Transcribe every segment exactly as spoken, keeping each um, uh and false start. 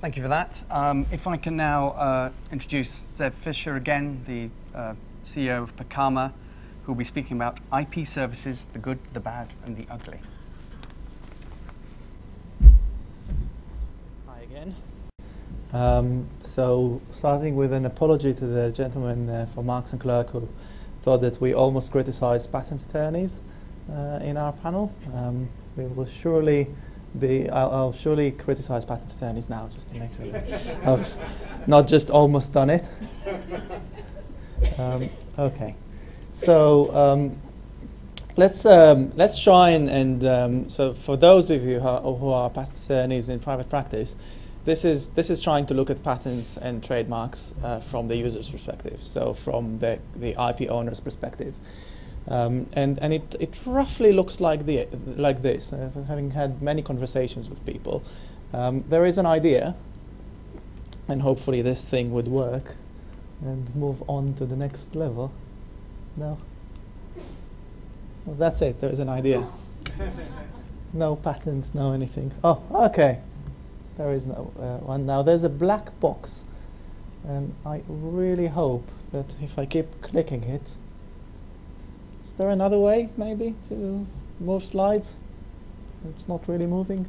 Thank you for that. Um, if I can now uh, introduce Zev Fisher again, the uh, C E O of Pakama, who will be speaking about I P services, the good, the bad, and the ugly. Hi again. Um, so starting with an apology to the gentleman uh, from Marks and Clerk who thought that we almost criticized patent attorneys uh, in our panel. Um, we will surely be, I'll, I'll surely criticize patent attorneys now just to make sure that I've not just almost done it. Um, okay, so um, let's, um, let's try and, and um, so for those of you who are, who are patent attorneys in private practice, This is, this is trying to look at patents and trademarks uh, from the user's perspective, so from the, the I P owner's perspective. Um, and and it, it roughly looks like, the, like this, uh, having had many conversations with people. Um, there is an idea, and hopefully this thing would work, and move on to the next level. No? Well, that's it, there is an idea. No patent, no anything. Oh, okay. There is no uh, one now. There's a black box, and I really hope that if I keep clicking it, is there another way maybe to move slides? It's not really moving.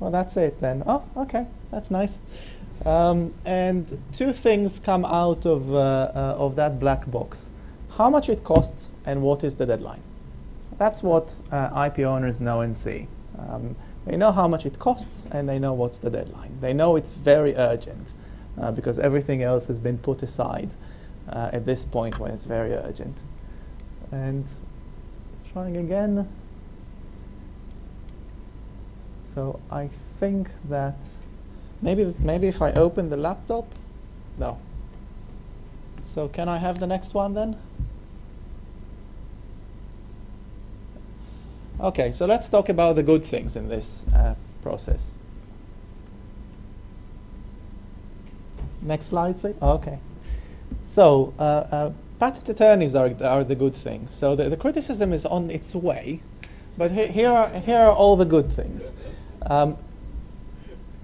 Well, that's it then. Oh, okay, that's nice. Um, and two things come out of uh, uh, of that black box: how much it costs and what is the deadline. That's what uh, I P owners know and see. Um, They know how much it costs, and they know what's the deadline. They know it's very urgent, uh, because everything else has been put aside uh, at this point when it's very urgent. And trying again. So I think that maybe th maybe if I open the laptop, no. So can I have the next one then? Okay, so let's talk about the good things in this uh, process. Next slide, please. Okay. So uh, uh, patent attorneys are, are the good things. So the, the criticism is on its way, but he here, are, here are all the good things. Um,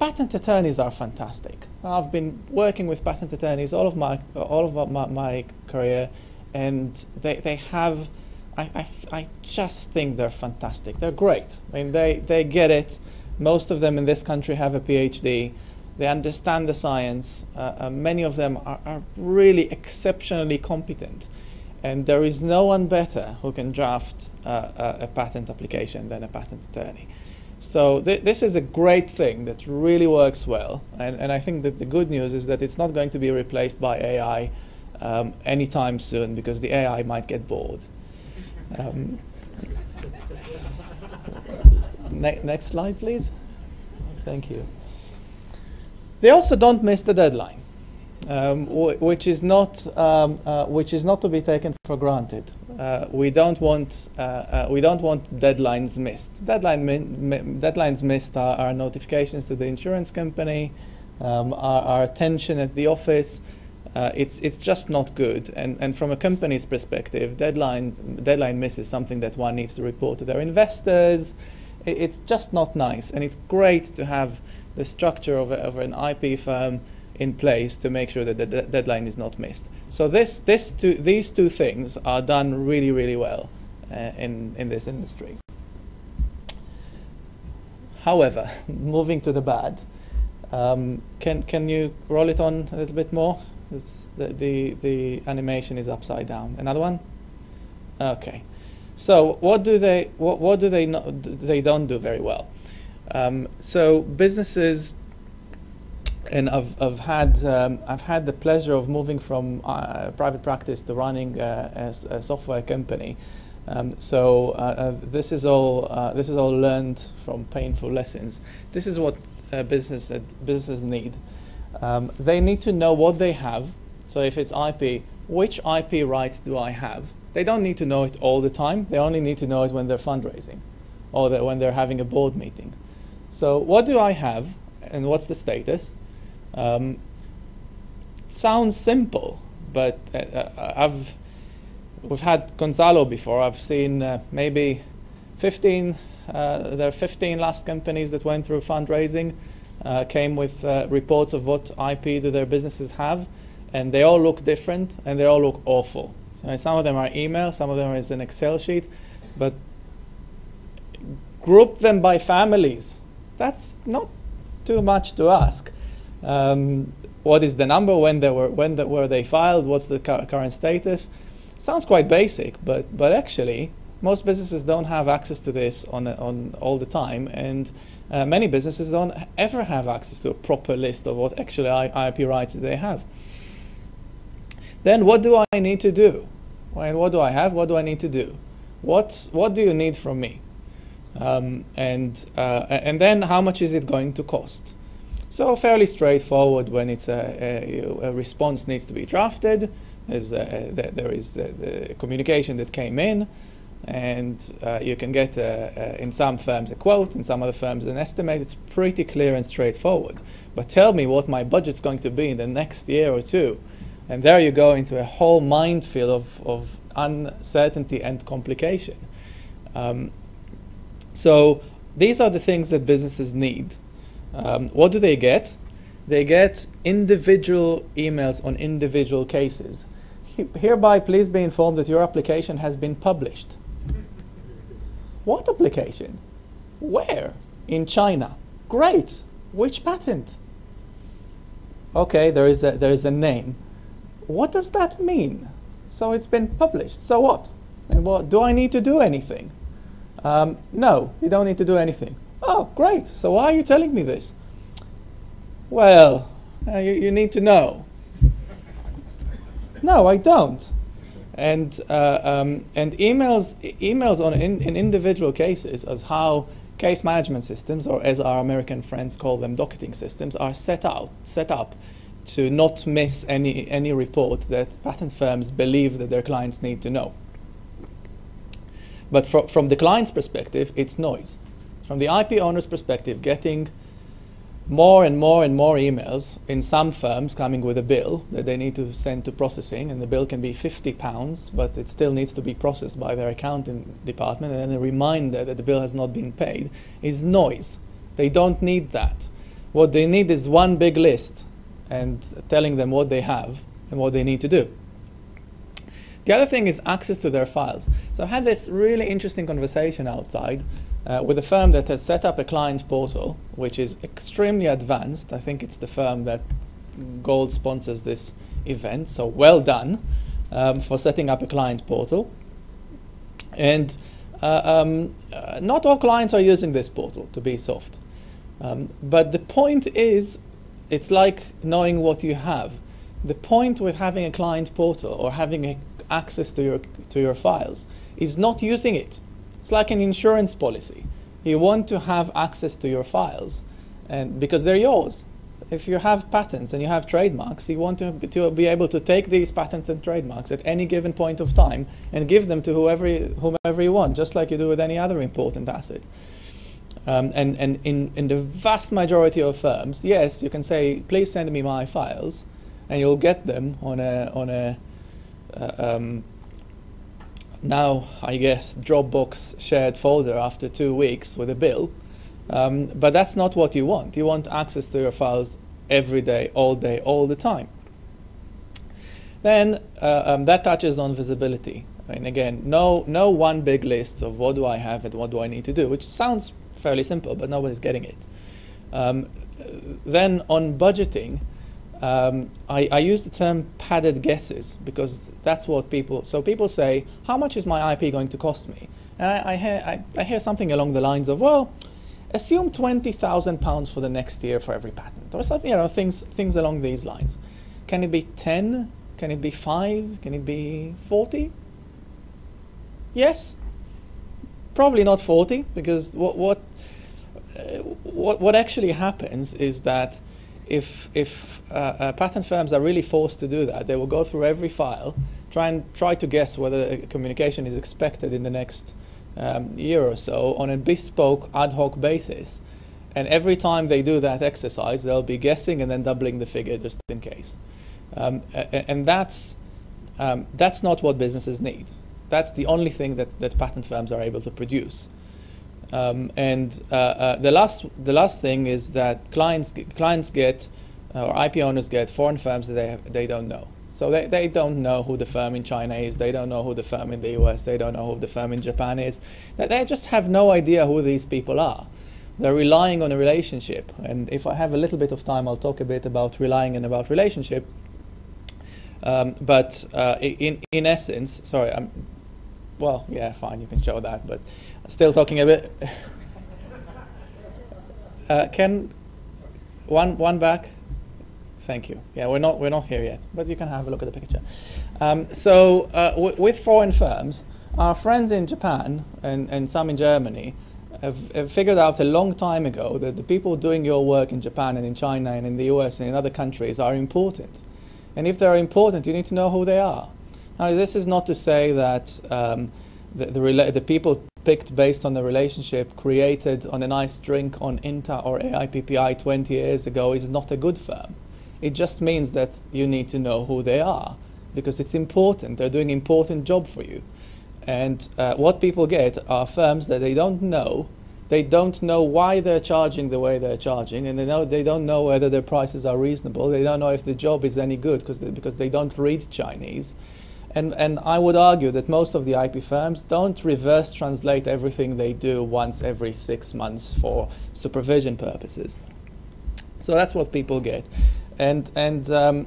patent attorneys are fantastic. I've been working with patent attorneys all of my, all of my, my career, and they, they have I, I, th I just think they're fantastic. They're great. I mean, they, they get it. Most of them in this country have a PhD. They understand the science. Uh, uh, many of them are, are really exceptionally competent. And there is no one better who can draft uh, a, a patent application than a patent attorney. So th this is a great thing that really works well. And, and I think that the good news is that it's not going to be replaced by A I um, anytime soon, because the A I might get bored. Um, ne next slide, please. Thank you. They also don't miss the deadline, um, wh which is not um, uh, which is not to be taken for granted. Uh, we don't want uh, uh, we don't want deadlines missed. Deadline mi mi deadlines missed are, are notifications to the insurance company, um, are, are attention at the office. Uh, it's, it's just not good, and, and from a company's perspective, deadline, deadline miss is something that one needs to report to their investors. It, it's just not nice, and it's great to have the structure of, a, of an I P firm in place to make sure that the de deadline is not missed. So this, this two, these two things are done really, really well uh, in, in this industry. However, moving to the bad, um, can, can you roll it on a little bit more? The, the, the animation is upside down. Another one? Okay. So what do they, what, what do they, no, they don't do very well? Um, so businesses, and I've, I've, had, um, I've had the pleasure of moving from uh, private practice to running uh, as a software company. Um, so uh, uh, this, is all, uh, this is all learned from painful lessons. This is what uh, business, uh, businesses need. Um, they need to know what they have. So if it's I P, which I P rights do I have? They don't need to know it all the time. They only need to know it when they're fundraising or that when they're having a board meeting. So what do I have and what's the status? Um, sounds simple, but uh, I've, we've had Gonzalo before. I've seen uh, maybe fifteen, uh, there are fifteen last companies that went through fundraising. uh, came with uh, reports of what I P do their businesses have, and they all look different and they all look awful. So some of them are email, some of them is an Excel sheet, but group them by families. That's not too much to ask. Um, what is the number, when they were, when the, were they filed, what's the cu current status? Sounds quite basic, but, but actually, most businesses don't have access to this on, on all the time, and uh, many businesses don't ever have access to a proper list of what actually I P rights they have. Then what do I need to do? Well, what do I have? What do I need to do? What's, what do you need from me? Um, and, uh, and then how much is it going to cost? So fairly straightforward when it's a, a, a response needs to be drafted. There's a, there is the, the communication that came in. And uh, you can get, uh, uh, in some firms, a quote, in some other firms, an estimate. It's pretty clear and straightforward. But tell me what my budget's going to be in the next year or two. And there you go into a whole minefield of, of uncertainty and complication. Um, so these are the things that businesses need. Um, what do they get? They get individual emails on individual cases. He- hereby, please be informed that your application has been published. What application? Where? In China. Great. Which patent? Okay, there is a, there is a name. What does that mean? So it's been published. So what? And what do I need to do anything? Um, no, you don't need to do anything. Oh, great. So why are you telling me this? Well, uh, you, you need to know. No, I don't. And uh, um, and emails emails on in, in individual cases as how case management systems, or as our American friends call them, docketing systems, are set out set up to not miss any any report that patent firms believe that their clients need to know. But fro from the client's perspective, it's noise. From the I P owner's perspective, getting more and more and more emails, in some firms coming with a bill that they need to send to processing, and the bill can be fifty pounds, but it still needs to be processed by their accounting department, and a reminder that the bill has not been paid, is noise. They don't need that. What they need is one big list and telling them what they have and what they need to do. The other thing is access to their files. So I had this really interesting conversation outside Uh, with a firm that has set up a client portal, which is extremely advanced. I think it's the firm that Gold sponsors this event, so well done um, for setting up a client portal. And uh, um, uh, not all clients are using this portal, to be soft. Um, but the point is, it's like knowing what you have. The point with having a client portal or having a access to your, to your files is not using it. It's like an insurance policy. You want to have access to your files, and because they're yours. If you have patents and you have trademarks, you want to be, to be able to take these patents and trademarks at any given point of time and give them to whoever you, whomever you want, just like you do with any other important asset. Um, and and in, in the vast majority of firms, yes, you can say, please send me my files, and you'll get them on a, on a uh, um, now, I guess, Dropbox shared folder after two weeks with a bill. Um, but that's not what you want. You want access to your files every day, all day, all the time. Then uh, um, that touches on visibility. And again, no, no one big list of what do I have and what do I need to do, which sounds fairly simple, but nobody's getting it. Um, then on budgeting, Um, I, I use the term padded guesses because that's what people, so people say, how much is my I P going to cost me? And I, I, hear, I, I hear something along the lines of, well, assume twenty thousand pounds for the next year for every patent, or something, you know, things, things along these lines. Can it be ten? Can it be five? Can it be forty? Yes, probably not forty, because what, what, uh, what, what actually happens is that If, if uh, uh, patent firms are really forced to do that, they will go through every file, try and try to guess whether a communication is expected in the next um, year or so on a bespoke ad hoc basis. And every time they do that exercise, they'll be guessing and then doubling the figure just in case. Um, and, and that's, um, that's not what businesses need. That's the only thing that, that patent firms are able to produce. Um, and uh, uh, the last the last thing is that clients clients get uh, or I P owners get foreign firms that they have, they don't know. So they, they don't know who the firm in China is. They don't know who the firm in the U S. They don't know who the firm in Japan is. They, they just have no idea who these people are. They're relying on a relationship. And if I have a little bit of time, I'll talk a bit about relying and about relationship. Um, but uh, in in essence, sorry, I'm, well, yeah, fine, you can show that, but still talking a bit. uh, can one one back? Thank you. Yeah, we're not we're not here yet, but you can have a look at the picture. Um, so uh, w with foreign firms, our friends in Japan and and some in Germany have, have figured out a long time ago that the people doing your work in Japan and in China and in the U S and in other countries are important. And if they're important, you need to know who they are. Now, this is not to say that um, the, the, rela the people picked based on the relationship created on a nice drink on INTA or A I P P I twenty years ago is not a good firm. It just means that you need to know who they are because it's important. They're doing an important job for you. And uh, what people get are firms that they don't know. They don't know why they're charging the way they're charging, and they, know, they don't know whether their prices are reasonable. They don't know if the job is any good because they, because they don't read Chinese. And, and I would argue that most of the I P firms don't reverse translate everything they do once every six months for supervision purposes. So that's what people get. And, and, um,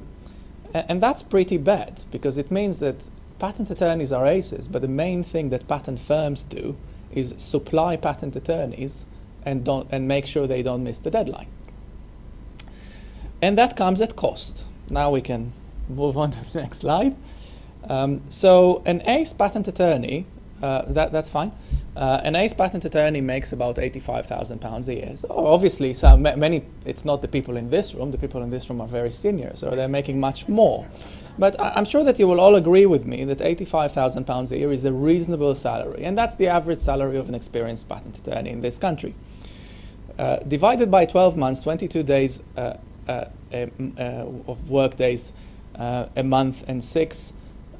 and that's pretty bad because it means that patent attorneys are aces, but the main thing that patent firms do is supply patent attorneys and, don't, and make sure they don't miss the deadline. And that comes at cost. Now we can move on to the next slide. Um, so an ace patent attorney, uh, that, that's fine, uh, an ace patent attorney makes about eighty-five thousand pounds a year. So obviously, so ma many, it's not the people in this room. The people in this room are very senior, so they're making much more. But I, I'm sure that you will all agree with me that eighty-five thousand pounds a year is a reasonable salary, and that's the average salary of an experienced patent attorney in this country. Uh, divided by twelve months, twenty-two days uh, uh, um, uh, of work days uh, a month, and six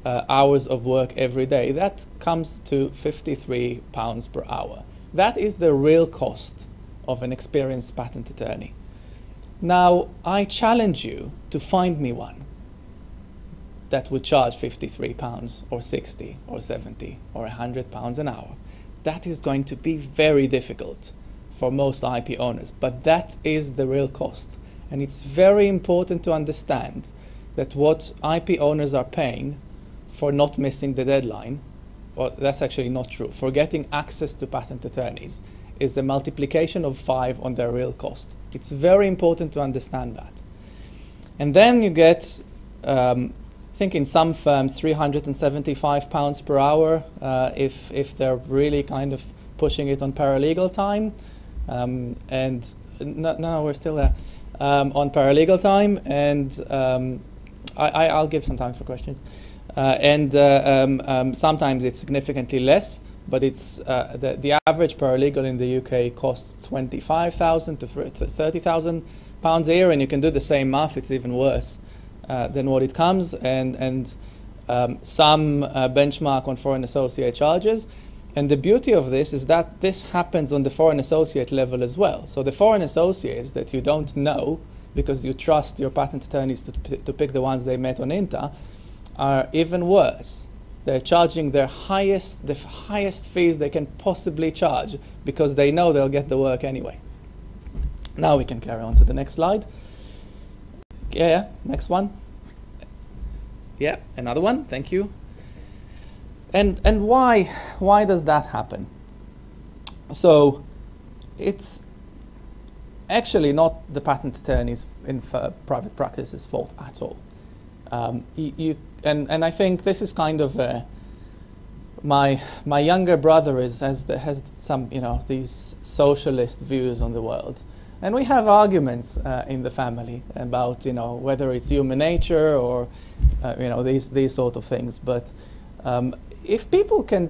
uh, hours of work every day, that comes to fifty-three pounds per hour. That is the real cost of an experienced patent attorney. Now, I challenge you to find me one that would charge fifty-three pounds or sixty or seventy or one hundred pounds an hour. That is going to be very difficult for most I P owners, but that is the real cost. And it's very important to understand that what I P owners are paying for not missing the deadline, or that's actually not true, for getting access to patent attorneys is a multiplication of five on their real cost. It's very important to understand that. And then you get um, I think in some firms three hundred seventy-five pounds per hour uh, if, if they're really kind of pushing it on paralegal time. Um, and no, no, we're still there. Um, on paralegal time, and um, I, I, I'll give some time for questions. Uh, and uh, um, um, sometimes it's significantly less, but it's uh, the, the average paralegal in the U K costs twenty-five thousand to thirty thousand pounds a year, and you can do the same math, it's even worse Uh, than what it comes, and, and um, some uh, benchmark on foreign associate charges. And the beauty of this is that this happens on the foreign associate level as well. So the foreign associates that you don't know because you trust your patent attorneys to, p to pick the ones they met on INTA are even worse. They're charging their highest, the highest fees they can possibly charge because they know they'll get the work anyway. Now we can carry on to the next slide. Yeah, next one. Yeah, another one. Thank you. And and why why does that happen? So, it's actually not the patent attorneys in private practice's fault at all. Um, you, you and and I think this is kind of uh, my my younger brother is has the, has some you know these socialist views on the world. And we have arguments uh, in the family about, you know, whether it's human nature or, uh, you know, these, these sort of things. But um, if people can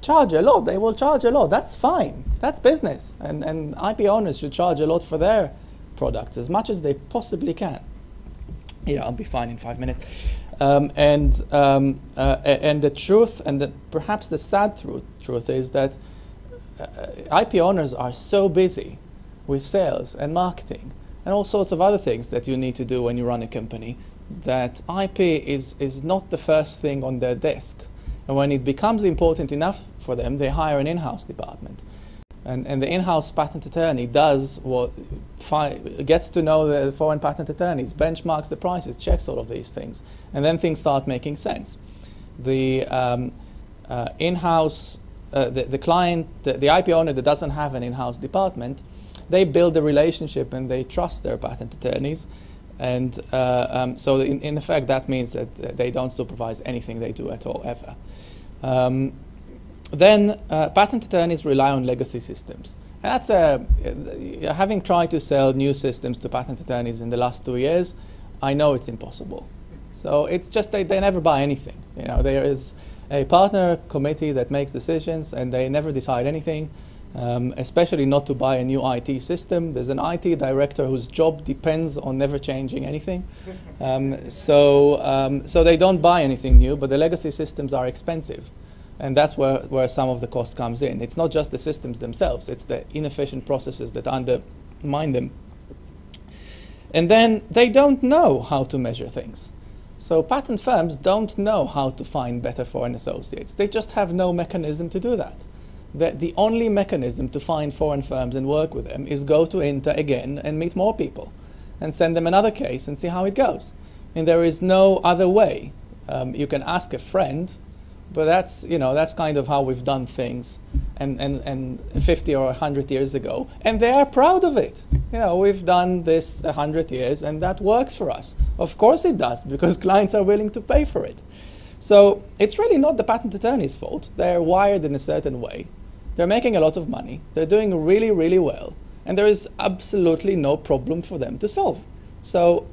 charge a lot, they will charge a lot. That's fine. That's business. And, and I P owners should charge a lot for their products, as much as they possibly can. Yeah, I'll be fine in five minutes. Um, and, um, uh, and the truth, and the, perhaps the sad truth, truth is that uh, I P owners are so busy with sales and marketing and all sorts of other things that you need to do when you run a company that I P is, is not the first thing on their desk. And when it becomes important enough for them, they hire an in-house department. And, and the in-house patent attorney does what fi gets to know the foreign patent attorneys, benchmarks the prices, checks all of these things, and then things start making sense. The um, uh, in-house, uh, the, the client, the, the I P owner that doesn't have an in-house department, they build a relationship and they trust their patent attorneys. And uh, um, so in, in effect, that means that they don't supervise anything they do at all, ever. Um, then uh, patent attorneys rely on legacy systems. And that's a, uh, having tried to sell new systems to patent attorneys in the last two years, I know it's impossible. So it's just they, they never buy anything. You know, there is a partner committee that makes decisions, and they never decide anything. Um, especially not to buy a new I T system. There's an I T director whose job depends on never changing anything. Um, so, um, so they don't buy anything new, but the legacy systems are expensive. And that's where, where some of the cost comes in. It's not just the systems themselves, it's the inefficient processes that undermine them. And then they don't know how to measure things. So patent firms don't know how to find better foreign associates. They just have no mechanism to do that. That the only mechanism to find foreign firms and work with them is go to INTA again and meet more people and send them another case and see how it goes. And there is no other way. Um, you can ask a friend, but that's, you know, that's kind of how we've done things and, and, and fifty or a hundred years ago. And they are proud of it. You know, we've done this a hundred years and that works for us. Of course it does, because clients are willing to pay for it. So it's really not the patent attorney's fault. They're wired in a certain way. They're making a lot of money, they're doing really, really well, and there is absolutely no problem for them to solve. So,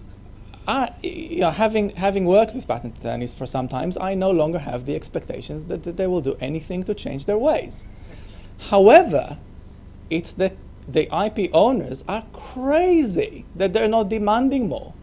I, you know, having, having worked with patent attorneys for some time, I no longer have the expectations that, that they will do anything to change their ways. However, it's the, the I P owners are crazy that they're not demanding more.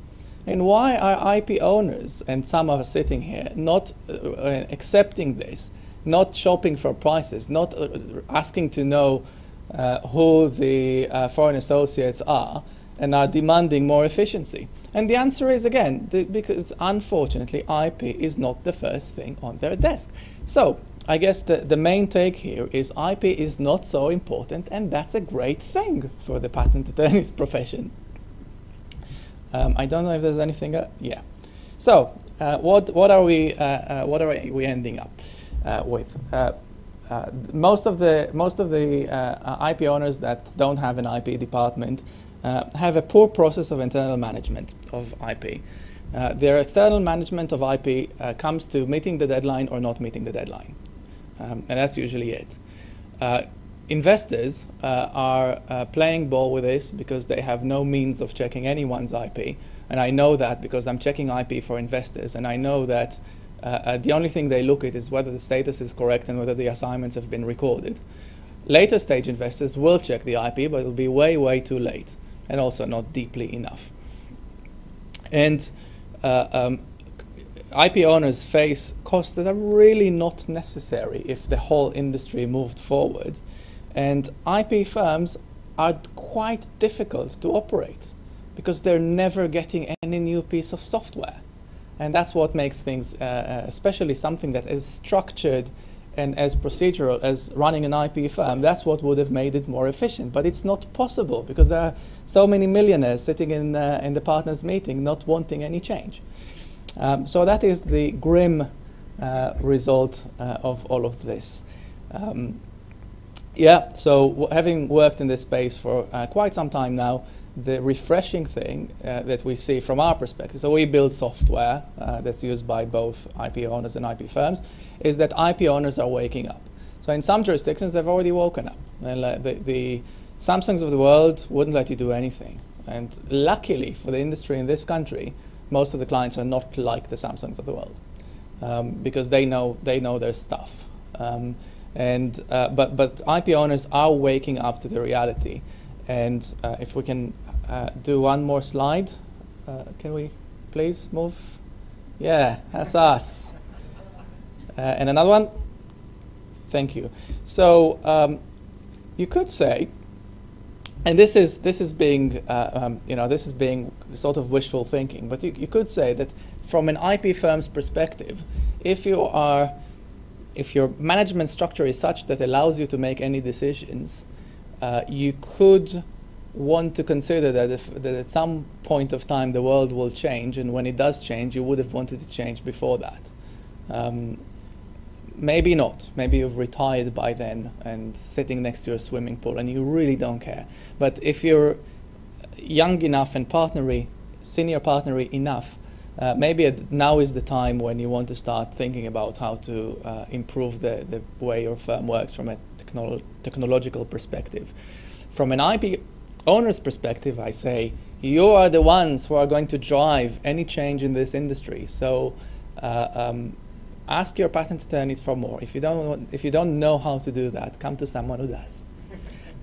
And why are I P owners, and some are sitting here, not uh, uh, accepting this? Not shopping for prices, not uh, asking to know uh, who the uh, foreign associates are, and are demanding more efficiency? And the answer is, again, the, because unfortunately I P is not the first thing on their desk. So I guess the, the main take here is I P is not so important, and that's a great thing for the patent attorney's profession. Um, I don't know if there's anything, uh, yeah. So uh, what, what are we, uh, uh, what are we ending up? Uh, with uh, uh, most of the most of the uh, I P owners that don't have an I P department uh, have a poor process of internal management of I P. Uh, their external management of I P uh, comes to meeting the deadline or not meeting the deadline, um, and that's usually it. Uh, investors uh, are uh, playing ball with this because they have no means of checking anyone's I P, and I know that because I'm checking I P for investors, and I know that. Uh, uh, the only thing they look at is whether the status is correct and whether the assignments have been recorded. Later stage investors will check the I P, but it'll be way, way too late, and also not deeply enough. And uh, um, I P owners face costs that are really not necessary if the whole industry moved forward. And I P firms are quite difficult to operate because they're never getting any new piece of software. And that's what makes things, uh, especially something that is structured and as procedural as running an I P firm, that's what would have made it more efficient. But it's not possible because there are so many millionaires sitting in, uh, in the partners' meeting not wanting any change. Um, so that is the grim uh, result uh, of all of this. Um, yeah, so w having worked in this space for uh, quite some time now, the refreshing thing uh, that we see from our perspective, so we build software uh, that's used by both I P owners and I P firms, is that I P owners are waking up. So in some jurisdictions, they've already woken up. And uh, the, the Samsungs of the world wouldn't let you do anything. And luckily for the industry in this country, most of the clients are not like the Samsungs of the world um, because they know, they know their stuff. Um, and, uh, but, but I P owners are waking up to the reality. And uh, if we can uh, do one more slide, uh, can we please move? Yeah, that's us. Uh, and another one? Thank you. So um, You could say, and this is this is being uh, um, you know this is being sort of wishful thinking, but you, you could say that from an I P firm's perspective, if you are if your management structure is such that allows you to make any decisions, uh, you could want to consider that, if, that at some point of time the world will change, and when it does change, you would have wanted to change before that. Um, maybe not. Maybe you've retired by then and sitting next to your swimming pool and you really don't care. But if you're young enough and partnery, senior partnery enough, uh, maybe now is the time when you want to start thinking about how to uh, improve the, the way your firm works from a technolo- technological perspective. From an I P owner's perspective, I say, you are the ones who are going to drive any change in this industry. So uh, um, ask your patent attorneys for more. If you don't want, if you don't know how to do that, come to someone who does.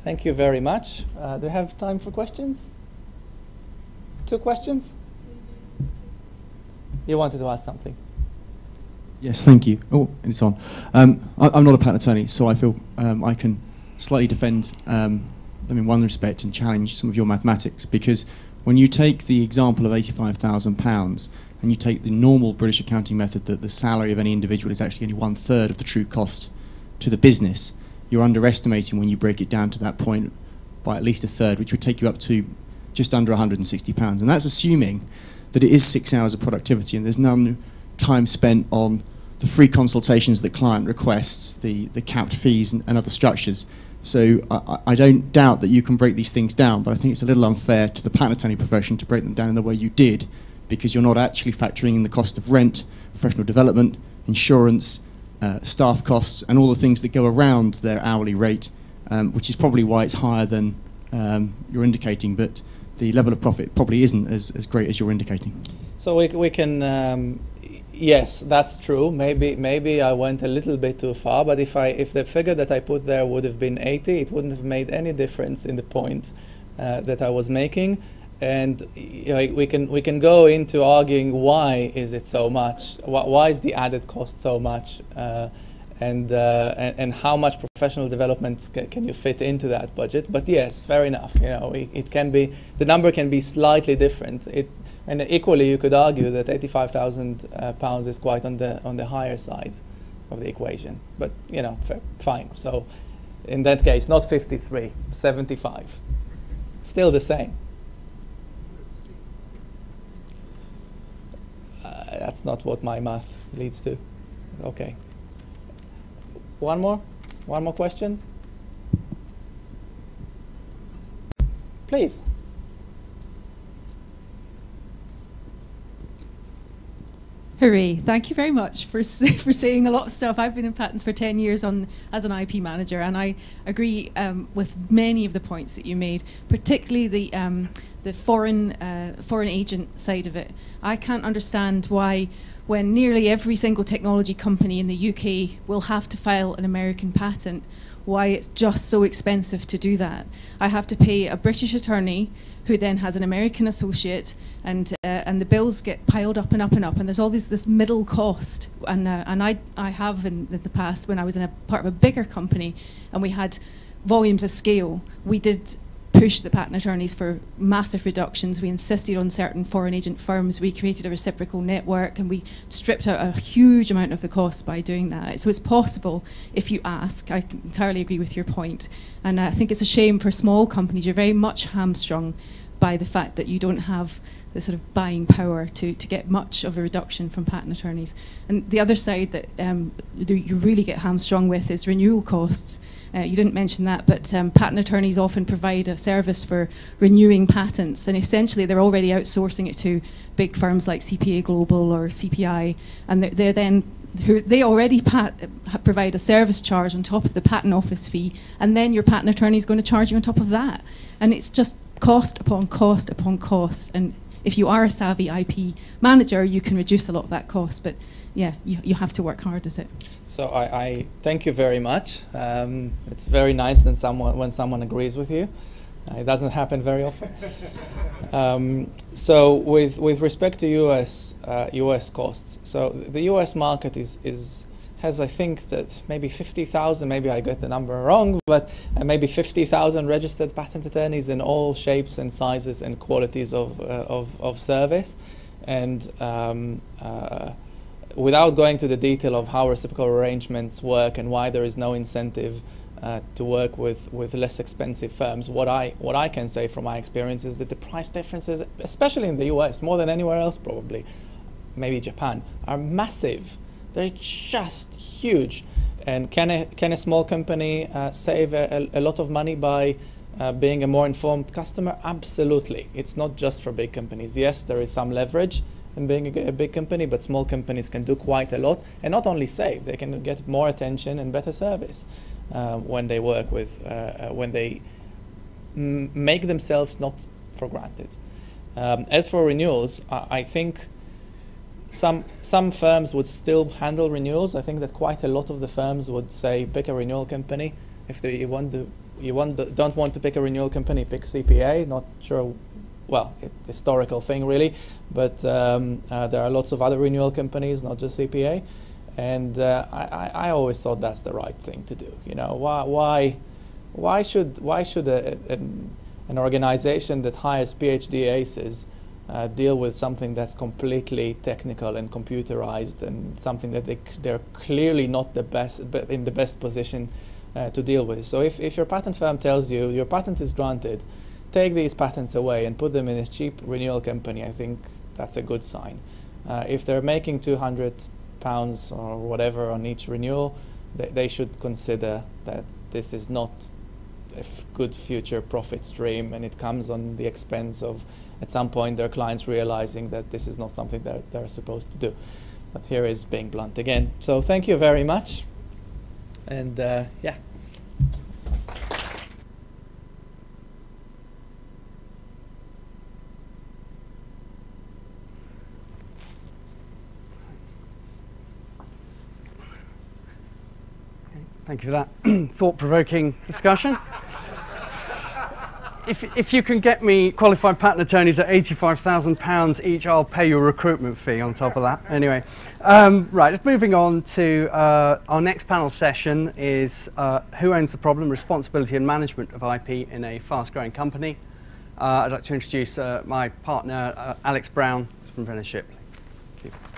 Thank you very much. Uh, do we have time for questions? Two questions? You wanted to ask something? Yes, thank you. Oh, it's on. Um, I, I'm not a patent attorney, so I feel um, I can slightly defend um, them in one respect and challenge some of your mathematics, because when you take the example of eighty-five thousand pounds and you take the normal British accounting method that the salary of any individual is actually only one third of the true cost to the business, you're underestimating when you break it down to that point by at least a third, which would take you up to just under one hundred and sixty pounds. And that's assuming that it is six hours of productivity and there's no time spent on the free consultations that client requests, the, the capped fees and, and other structures. So I, I don't doubt that you can break these things down, but I think it's a little unfair to the patent attorney profession to break them down in the way you did, because you're not actually factoring in the cost of rent, professional development, insurance, uh, staff costs, and all the things that go around their hourly rate, um, which is probably why it's higher than um, you're indicating, but the level of profit probably isn't as, as great as you're indicating. So we, we can... Um yes, that's true. Maybe maybe I went a little bit too far, but if I if the figure that I put there would have been eighty, it wouldn't have made any difference in the point uh, that I was making. And you know, we can we can go into arguing why is it so much? Why, why is the added cost so much? Uh, and, uh, and and how much professional development ca can you fit into that budget? But yes, fair enough. You know, it, it can be the number can be slightly different. It. And equally, you could argue that eighty-five thousand uh, pounds is quite on the on the higher side of the equation. But you know, fine. So, in that case, not fifty-three, seventy-five, still the same. Uh, that's not what my math leads to. Okay. One more, one more question, please. Hooray. Thank you very much for for saying a lot of stuff. I've been in patents for ten years on as an I P manager, and I agree um, with many of the points that you made, particularly the um, the foreign uh, foreign agent side of it. I can't understand why, when nearly every single technology company in the U K will have to file an American patent, why it's just so expensive to do that. I have to pay a British attorney who then has an American associate, and uh, and the bills get piled up and up and up, and there's all this this middle cost. And uh, and I I have in the past, when I was in a part of a bigger company, and we had volumes of scale, we did push the patent attorneys for massive reductions. We insisted on certain foreign agent firms. We created a reciprocal network, and we stripped out a huge amount of the cost by doing that. So it's possible if you ask. I entirely agree with your point. And I think it's a shame for small companies. You're very much hamstrung by the fact that you don't have the sort of buying power to, to get much of a reduction from patent attorneys. And the other side that um, you really get hamstrung with is renewal costs. Uh, you didn't mention that, but um, patent attorneys often provide a service for renewing patents, and essentially they're already outsourcing it to big firms like C P A Global or C P I, and they're, they're then who they already pat, provide a service charge on top of the patent office fee, and then your patent attorney is going to charge you on top of that. And it's just cost upon cost upon cost, and if you are a savvy I P manager, you can reduce a lot of that cost, but yeah, you, you have to work hard at it. So I, I thank you very much. Um, it's very nice when someone, when someone agrees with you. Uh, it doesn't happen very often. um, so with, with respect to U S, uh, U S costs, so the U S market is, is has, I think, that maybe fifty thousand, maybe I got the number wrong, but uh, maybe fifty thousand registered patent attorneys in all shapes and sizes and qualities of, uh, of, of service. And um, uh, without going to the detail of how reciprocal arrangements work and why there is no incentive uh, to work with, with less expensive firms, what I, what I can say from my experience is that the price differences, especially in the U S, more than anywhere else probably, maybe Japan, are massive. They're just huge. And can a, can a small company uh, save a, a lot of money by uh, being a more informed customer? Absolutely. It's not just for big companies. Yes, there is some leverage in being a, a big company, but small companies can do quite a lot. And not only save, they can get more attention and better service uh, when they work with, uh, when they m make themselves not for granted. Um, as for renewals, I, I think Some, some firms would still handle renewals. I think that quite a lot of the firms would say, pick a renewal company. If they, you, want to, you want to, don't want to pick a renewal company, pick C P A. Not sure, well, it, historical thing really, but um, uh, there are lots of other renewal companies, not just C P A. And uh, I, I always thought that's the right thing to do. You know, why, why, why should, why should a, a, an organization that hires PhD aces Uh, deal with something that's completely technical and computerized and something that they c they're clearly not the best b in the best position uh, to deal with. So if, if your patent firm tells you your patent is granted, take these patents away and put them in a cheap renewal company, I think that's a good sign. Uh, if they're making two hundred pounds or whatever on each renewal, they, they should consider that this is not a f good future profit stream, and it comes on the expense of, at some point, their clients realizing that this is not something that they're supposed to do. But here is being blunt again. So thank you very much. And uh, yeah. Thank you for that thought-provoking discussion. If, if you can get me qualified patent attorneys at eighty-five thousand pounds each, I'll pay your recruitment fee on top of that. Anyway, um, right, just moving on to uh, our next panel session is uh, Who Owns the Problem? Responsibility and Management of I P in a Fast-Growing Company. Uh, I'd like to introduce uh, my partner, uh, Alex Brown from Venner Shipley. Thank you.